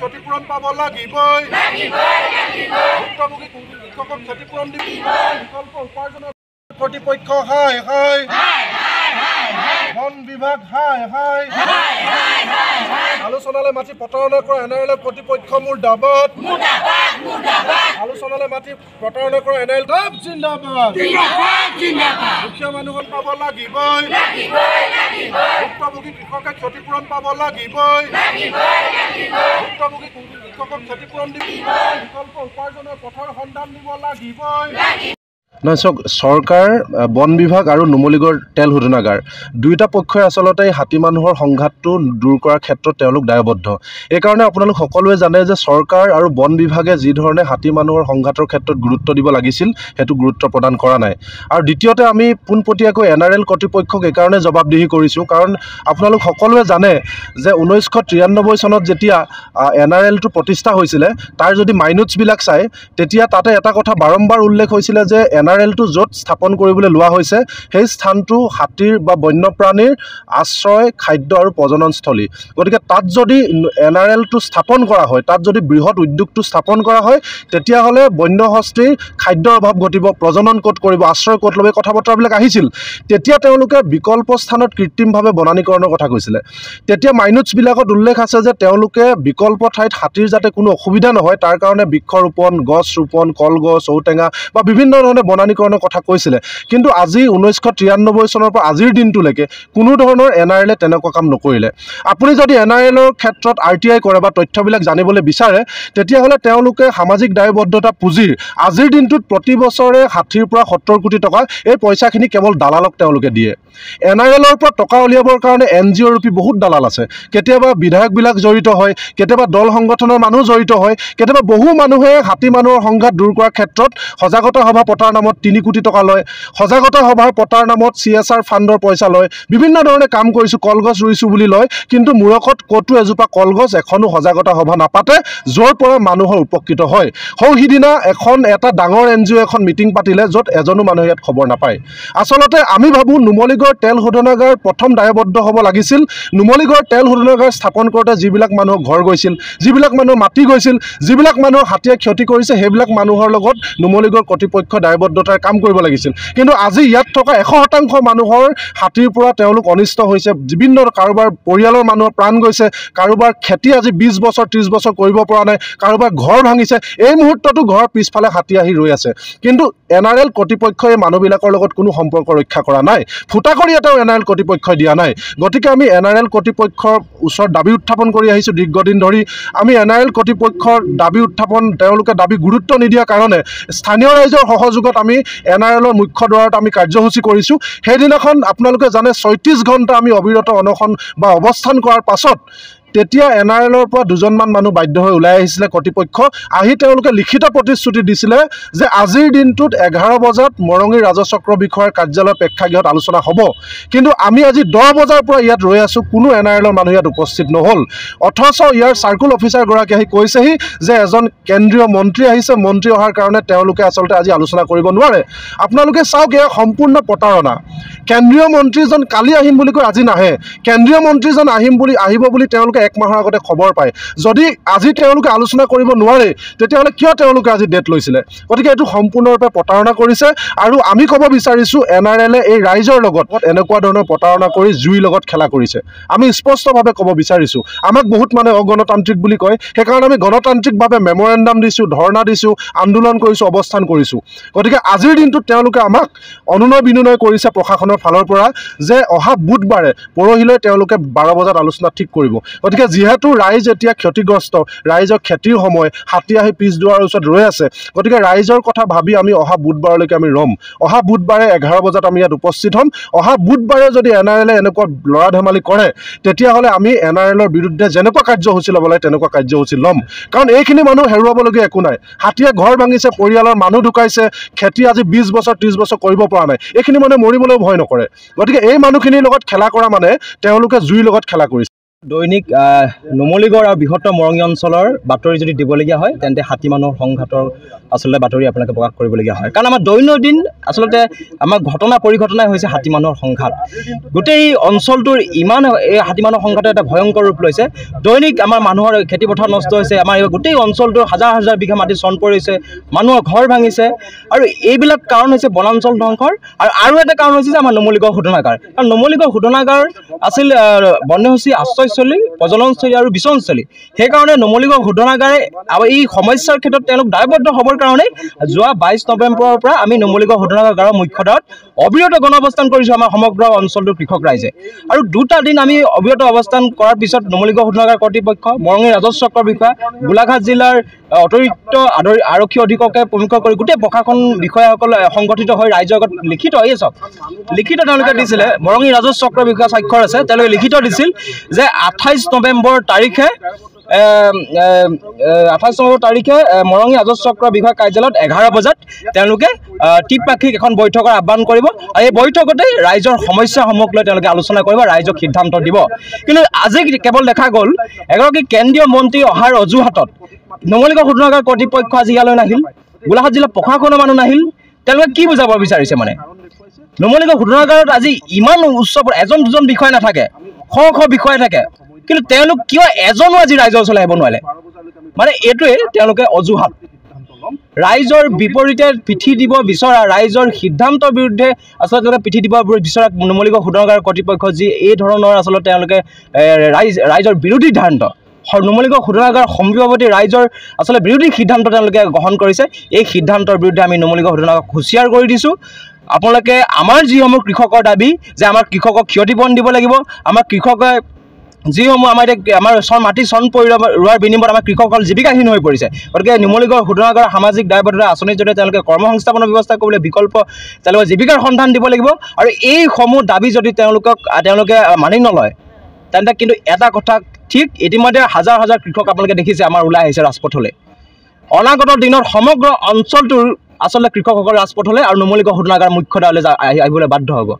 क्षतिपूरण पा भुक्तभोगी कृषक क्षतिपूरण विकल्प उपार्जन कर्तृपक्ष हाय हाय वन विभाग हाय हाय आलोचनाले माटी प्रतारणा कर एनआरएल कर्तृपक्ष मोर दाबत आलोचनाले माटी प्रतारणा कर एनआरएल दाब जिंदाबाद मुख्य मानुहन पाब लागिबई भुक्तभोगी कृषक क्षतिपूरण पाब लागिबई भुक्तभोगी कृषक क्षतिपूरण विकल्प उपार्जन पथर सन्धान निब लागिबई नयसक सरकार वन विभाग और नुमलीगढ़ तेल शोधनागार दुईटा पक्षय आसलते हाथी मानुहर संघातु दूर कर क्षेत्र दायबद्ध एक कारण आपन सकोवे जाने जे सरकार और वन विभागे जी धरणे हाथी मानुहर संघातर क्षेत्र गुरुत्व दिब लागिसिल हेतु गुरुत्व प्रदान करा नाय और द्वितीयते आमी पुनपटियाको एनआरएल कर्तृपक्षक एक कारण जवाबदिहि करिसु कारण आपन सकोवे जाने जे 1993 सनत जेतिया एनआरएल तो प्रतिष्ठा होइसिले तार जदि माइनुट्स बिलाक चाय तेतिया ताते एटा কথা बारम्बार उल्लेख होइसिले जे एनआरएल तो जोत स्थापन কৰিবলৈ লোৱা হৈছে সেই স্থানটো হাতীৰ বা বন্যপ্ৰাণীৰ আশ্ৰয় খাদ্য আৰু পৰ্যটনস্থলী গতিকে তাত যদি এনআৰএল তো স্থাপন কৰা হয় তাত যদি বৃহৎ উদ্যোগটো স্থাপন কৰা হয় তেতিয়া হলে বন্যহস্তীৰ খাদ্যৰ অভাৱ ঘটিব প্ৰজনন ক'ত কৰিব আশ্ৰয় ক'ত লবে কথাবতৰা বিলাক আহিছিল তেতিয়া তেওঁলোকে বিকল্প স্থানত কৃত্ৰিমভাৱে বনানীকৰণৰ কথা কৈছিল তেতিয়া মাইনুটছ বিলাকত উল্লেখ আছে যে তেওঁলোকে বিকল্প ঠাইত হাতীৰ যাতে কোনো অসুবিধা নহয় তাৰ কাৰণে বৃক্ষ ৰোপণ গছ ৰোপণ কলগছ ঔটেঙা বা বিভিন্ন ধৰণৰ বনানীকৰণৰ কথা কৈছিল কিন্তু আজি 1993 সনৰ পৰা আজিৰ দিনটোলৈকে কোনো ধৰণৰ এনআৰএল তেনেকুৱা কাম নকৰিলে আপুনি যদি এনআৰএলৰ ক্ষেত্ৰত আৰটিআই কৰে বা তথ্যবিলাক জানিবলৈ বিচাৰে তেতিয়া হলে তেওঁলোকে সামাজিক দায়বদ্ধতা পুঁজিৰ আজিৰ দিনটোত প্ৰতি বছৰে 60 পৰা 70 কোটি টকা এই পইচাখিনি কেৱল দালালক তেওঁলোকে দিয়ে এনআৰএলৰ পৰা টকা উলিয়াবৰ কাৰণে এনজিও ৰূপী বহুত দালাল আছে কেতিয়াবা বিধায়কবিলাক জড়িত হয় কেতিয়াবা দল সংগঠনৰ মানুহ জড়িত হয় কেতিয়াবা বহু মানুহে হাতী মানুহৰ সংঘাত দূৰ কৰাৰ ক্ষেত্ৰত সজাগতা সভা পতাৰ নামত 3 কোটি টকা লয় সজাগতা সভাৰ পতাৰ নামত সিএসআৰ ফান্ডৰ পইচা লয় বিভিন্ন ধৰণে কাম কৰিছো কলগছ ৰুইছো বুলি লয় কিন্তু মুৰকত কটু এজোপা কলগছ এখনো সজাগতা সভা নাপাতে জোৰ পৰা মানুহৰ উপকৃত হয় হৌহিদিনা এখন এটা ডাঙৰ এনজিও এখন মিটিং পাতিলে যত এজনো মানুহ ইয়াত খবৰ নাপায় আসলতে আমি ভাবো নুমলীগড় তেল শোধনাগাৰ প্ৰথম দায়বদ্ধ হ'ব লাগিছিল নুমলীগড় তেল শোধনাগাৰ স্থাপন কৰোতে যিবিলাক মানুহ ঘৰ গৈছিল যিবিলাক মানুহ মাটি গৈছিল যিবিলাক মানুহ হাতীয়ে ক্ষতি কৰিছে হেবিলাক মানুহৰ লগত নুমলীগড় কৰ্তৃপক্ষ দায়বদ্ধতাৰ কাম কৰিব লাগিছিল কিন্তু আজি ইয়াত থকা 100% মানুহৰ হাতীৰ পৰা তেওঁলোক অনিষ্ট হৈছে বিভিন্ন কাৰোবাৰ পৰিয়ালৰ মানুহৰ প্ৰাণ গৈছে কাৰোবাৰ খেতি আজি 20 বছৰ 30 বছৰ কৰিব পৰা নাই কাৰোবাৰ ঘৰ ভাঙিছে এই মুহূৰ্তটো ঘৰ পিছফালে হাতী আহি ৰৈ আছে কিন্তু এনআৰএল কৰ্তৃপক্ষই মানুহবিলাকৰ লগত কোনো সম্পৰ্ক ৰক্ষা কৰা নাই ফুটা কৰি এটাও এনআৰএল কৰ্তৃপক্ষই দিয়া নাই গতিকে আমি এনআৰএল কৰ্তৃপক্ষৰ ওচৰ দাবী উত্থাপন কৰি আহিছো দীৰ্ঘদিন ধৰি আমি এনআৰএল কৰ্তৃপক্ষৰ দাবী উত্থাপন তেওঁলোকে দাবী গুৰুত্ব নিদিয়া কাৰণে স্থানীয় ৰাইজৰ সহযোগত আমি এনআৰএলৰ মুখ্য দ্বাৰত আমি কাৰ্যসূচী কৰিছো হেদিনাখন আপোনালোকে জানে 36 ঘণ্টা আমি অবিৰত অনশন বা অৱস্থান কৰাৰ পাছত তেতিয়া এনআৰএলৰ পৰা দুজনমান মানুহ বাধ্য হৈ উলাই আহিছিল কৰ্তৃপক্ষ আহি তেওঁলোকে লিখিত প্ৰতিশ্ৰুতি দিছিল যে আজিৰ দিনটোত 11 বজাত মৰঙী ৰাজচক্ৰ বিষয়ৰ কাৰ্যালয় প্ৰেক্ষাগৃহত আলোচনা হ'ব কিন্তু আমি আজি 10 বজাৰ পৰা ইয়াত ৰৈ আছো কোনো এনআৰএলৰ মানুহ ইয়াত উপস্থিত নহল অথচ ইয়াৰ সাৰ্কুল অফিচাৰ গৰাকী আহি কৈছেহি যে এজন কেন্দ্ৰীয় মন্ত্ৰী আহিছে মন্ত্ৰী অহাৰ কাৰণে তেওঁলোকে আসলতে আজি আলোচনা কৰিব নোৱাৰে আপোনালোকে চাওক এয়া সম্পূৰ্ণ প্ৰতাৰণা কেন্দ্ৰীয় মন্ত্ৰীজন কালি আহিম বুলি কৈ আজি নাহে কেন্দ্ৰীয় মন্ত্ৰীজন আহিব বুলি তেওঁলোকে এক মাহৰ আগতে খবৰ পায় যদি আজি তেওঁলোকে আলোচনা কৰিব নোৱাৰে তেতিয়াহলে কিয় তেওঁলোকে আজি ডেট লৈছিলে গতিকে এটো সম্পূৰ্ণৰূপে প্ৰতাৰণা কৰিছে আৰু আমি ক'ব বিচাৰিছো এনআৰএল এই ৰাইজৰ লগত এনেকুৱা ধৰণৰ প্ৰতাৰণা কৰি জুই লগত খেলা কৰিছে আমি স্পষ্টভাৱে ক'ব বিচাৰিছো আমাক বহুত মানে অগণতান্ত্ৰিক বুলি কয় সেই কাৰণে আমি গণতান্ত্ৰিকভাৱে মেমৰেণ্ডাম দিছো ধৰ্ণা দিছো আন্দোলন কৰিছো অৱস্থান কৰিছো গতিকে আজিৰ দিনটোত তেওঁলোকে আমাক অনুনয় বিনয় কৰিছে প্ৰশাসনৰ ফালৰ পৰা যে অহা বুধবাৰে পৰহিলৈ তেওঁলোকে 12 বজাত আলোচনা ঠিক কৰিব অতিকে যেহেতু ৰাইজ এতিয়া ক্ষতিগ্ৰস্ত ৰাইজৰ খেতিৰ সময় হাতী আহি পিছ দুৱাৰ ওচৰত ৰৈ আছে অতিকে ৰাইজৰ কথা ভাবি আমি অহা বুধবাৰলৈকে আমি ৰম অহা বুধবাৰে 11 বজাত আমি ইয়াত উপস্থিত হ'ম অহা বুধবাৰে যদি এনআৰএল এনেকুৱা লৰা ধেমালি কৰে তেতিয়া হলে আমি এনআৰএলৰ বিৰুদ্ধে যেনেকুৱা কাৰ্যসূচী ল'বলৈ তেনেকুৱা কাৰ্যসূচী ল'ম কাৰণ এইখিনি মানুহ হেৰুৱাবলগীয়া একো নাই হাতীয়ে ঘৰ ভাঙিছে পৰিয়ালৰ মানুহ ঢুকাইছে খেতি আজি 20 বছৰ 30 বছৰ কৰিব পৰা নাই এইখিনি মানুহ মৰিবলৈ ভয় নকৰে অতিকে এই মানুহখিনিৰ লগত খেলা কৰা মানে তেওঁলোকে জুই লগত খেলা কৰিছে দৈনিক নুমলীগড় আৰু বিহত্তৰ মৰঙি অঞ্চলৰ বাতৰি যদি দিবলগীয়া হয় তেন্তে হাতী মানুহৰ সংঘাতৰ আসলে বাতৰি আপোনালোকে প্ৰকাশ কৰিবলগীয়া হয় কাৰণ আমাৰ দৈনন্দিন আসলতে আমাৰ ঘটনা পৰিঘটনা হৈছে হাতী মানুহৰ সংঘাত গোটেই অঞ্চলটোৰ ইমান হাতী মানুহৰ সংঘাতে এটা ভয়ংকৰ ৰূপ লৈছে দৈনিক আমাৰ মানুহৰ খেতিপথাৰ নষ্ট হৈছে আমাৰ গোটেই অঞ্চলটোৰ হাজাৰ হাজাৰ বিঘা মাটি চন পৰিছে মানুহৰ ঘৰ ভাঙিছে আৰু এইবিলাক কাৰণ হৈছে বনাঞ্চল ধ্বংসৰ আৰু এটা কাৰণ হৈছে আমাৰ নুমলীগড় শোধনাগাৰ কাৰণ নুমলীগড় শোধনাগাৰ আছিল বন্যহচী আশ্ৰয় চলি পজননস্থলী আৰু বিচনস্থলী সেই কাৰণে নুমলীগড় শোধনাগাৰে আৰু এই সমস্যাৰ ক্ষেত্ৰত তেওঁলোক দায়বদ্ধ হ'বৰ কাৰণে যোৱা 22 নৱেম্বৰৰ পৰা আমি নুমলীগড় শোধনাগাৰৰ মুখ্যদাৰত অবিৰত গণ অৱস্থান কৰিছো আমাৰ সমগ্ৰ অঞ্চলটোৰ কৃষক ৰাইজে আৰু দুটা দিন আমি অবিৰত অৱস্থান কৰাৰ পিছত নুমলীগড় শোধনাগাৰ কৰ্তৃপক্ষ মৰঙি ৰাজস্ব চক্ৰৰ বিষয়া গোলাঘাট জিলাৰ অতিৰিক্ত আৰক্ষী অধীক্ষকে প্ৰমুখ্য কৰি গোটেই প্ৰশাসন বিষয়াসকল সংগঠিত হৈ ৰাইজৰ আগত লিখিত এই চব লিখিত তেওঁলোকে দিছিলে মৰঙি ৰাজস্ব চক্ৰৰ বিষয়া স্বাক্ষৰ আছে তেওঁলোকে লিখিত দিছিল যে 28 নৱেম্বৰ তাৰিখে মৰঙি ৰাজস্ব চক্ৰ বিভাগ কাৰ্যালয়ত 11 বজাত তেওঁলোকে ত্ৰিপাক্ষিক এখন বৈঠকৰ আহ্বান কৰিব আৰু এই বৈঠকতে ৰাইজৰ সমস্যাসমূহ লৈ তেওঁলোকে আলোচনা কৰিব ৰাইজক সিদ্ধান্ত দিব কিন্তু আজি কেৱল দেখা গ'ল এগৰাকী কেন্দ্ৰীয় মন্ত্ৰী অহাৰ অজুহাতত নুমলীগড় শোধনাগাৰ কৰ্তৃপক্ষ আজি ইয়ালৈ নাহিল গোলাঘাট জিলা প্ৰশাসনৰ মানুহ নাহিল তেওঁলোকে কি বুজাব বিচাৰিছে মানে নুমলীগড় শোধনাগাৰত আজি ইমান উচ্চ এজন দুজন বিষয় নাথাকে শ শ বিষয় থাকে কিন্তু তেওঁলোক কিয় এজনো আজি ৰাইজৰ ওচৰলৈ আহিব নোৱাৰিলে মানে এইটোৱে তেওঁলোকে অজুহাত ৰাইজৰ বিপৰীতে পিঠি দিব বিচৰা ৰাইজৰ সিদ্ধান্তৰ বিৰুদ্ধে আচলতে তেওঁলোকে পিঠি দিব বিচৰা নুমলীগড় শোধনাগাৰ কৰ্তৃপক্ষ যি এই ধৰণৰ আচলতে তেওঁলোকে ৰাইজৰ বিৰোধী সিদ্ধান্ত নুমলীগড় শোধনাগাৰ সম্ভাৱতী ৰাইজৰ আচলতে বিৰোধী সিদ্ধান্ত তেওঁলোকে গ্ৰহণ কৰিছে এই সিদ্ধান্তৰ বিৰুদ্ধে আমি নুমলীগড় শোধনাগাৰক হুঁচিয়াৰ কৰি দিছোঁ আপোনালোকে আমাৰ যিসমূহ কৃষকৰ দাবী যে আমাৰ কৃষকক ক্ষতিপূৰণ দিব লাগিব আমাৰ কৃষকে যিসমূহ আমাৰ মাটি চন পৰি ৰোৱাৰ বিনিময়ত আমাৰ কৃষকসকল জীৱিকাহীন হৈ পৰিছে গতিকে নুমলীগড় শোধনাগাৰৰ সামাজিক দায়বদ্ধতা আঁচনিৰ জৰিয়তে তেওঁলোকে কৰ্মসংস্থাপনৰ ব্যৱস্থা কৰিবলৈ বিকল্প তেওঁলোকে জীৱিকাৰ সন্ধান দিব লাগিব আৰু এইসমূহ দাবী যদি তেওঁলোকে মানি নলয় তেন্তে কিন্তু এটা কথা ঠিক ইতিমধ্যে হাজাৰ হাজাৰ কৃষক আপোনালোকে দেখিছে আমাৰ ওলাই আহিছে ৰাজপথলৈ অনাগত দিনত সমগ্ৰ অঞ্চলটোৰ আচলতে কৃষকসকল ৰাজপথলৈ আৰু নুমলীগড় শোধনাগাৰ মুখ্য দায়লৈ আহিবলৈ বাধ্য হ'ব।